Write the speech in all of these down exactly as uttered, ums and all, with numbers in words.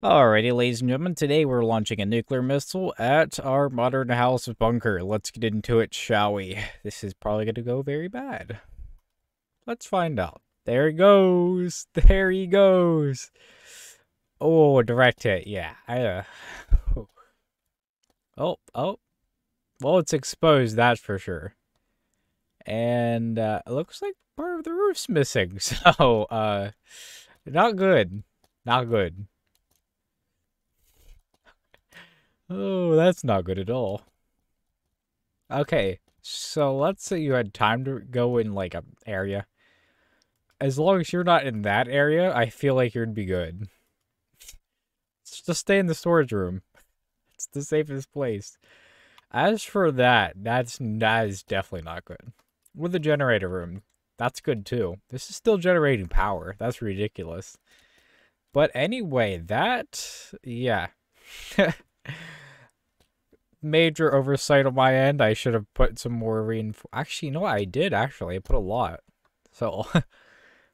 Alrighty, ladies and gentlemen, today we're launching a nuclear missile at our modern house bunker. Let's get into it, shall we? This is probably going to go very bad. Let's find out. There he goes. There he goes. Oh, direct hit. Yeah. I, uh... oh, oh. Well, it's exposed, that's for sure. And uh, it looks like part of the roof's missing. So, uh, not good. Not good. Oh, that's not good at all. Okay, so let's say you had time to go in, like, an area. As long as you're not in that area, I feel like you'd be good. Just stay in the storage room. It's the safest place. As for that, that's, that is definitely not good. With the generator room, that's good too. This is still generating power. That's ridiculous. But anyway, that... yeah. Major oversight on my end. I should have put some more reinforce. Actually, no, I did, actually. I put a lot. So,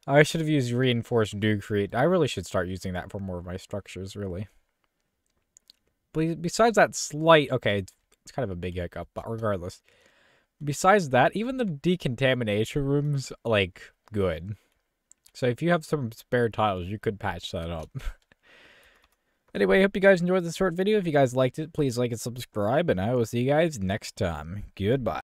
I should have used reinforced Dugcrete. I really should start using that for more of my structures, really. But besides that slight... okay, it's, it's kind of a big hiccup, but regardless. Besides that, even the decontamination room's, like, good. So, if you have some spare tiles, you could patch that up. Anyway, I hope you guys enjoyed this short video. If you guys liked it, please like and subscribe, and I will see you guys next time. Goodbye.